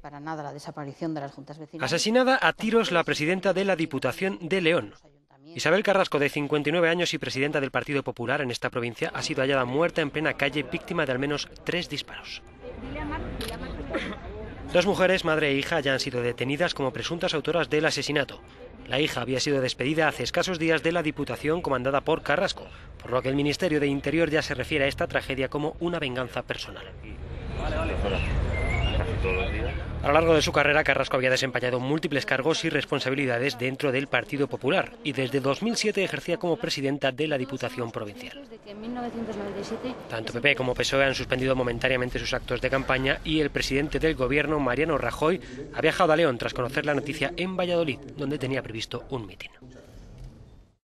Para nada la desaparición de las juntas vecinales. Asesinada a tiros la presidenta de la Diputación de León. Isabel Carrasco, de 59 años y presidenta del Partido Popular en esta provincia, ha sido hallada muerta en plena calle, víctima de al menos 3 disparos. Dos mujeres, madre e hija, ya han sido detenidas como presuntas autoras del asesinato. La hija había sido despedida hace escasos días de la Diputación comandada por Carrasco, por lo que el Ministerio de Interior ya se refiere a esta tragedia como una venganza personal. A lo largo de su carrera, Carrasco había desempeñado múltiples cargos y responsabilidades dentro del Partido Popular y desde 2007 ejercía como presidenta de la Diputación Provincial. Tanto PP como PSOE han suspendido momentáneamente sus actos de campaña y el presidente del Gobierno, Mariano Rajoy, ha viajado a León tras conocer la noticia en Valladolid, donde tenía previsto un mitin.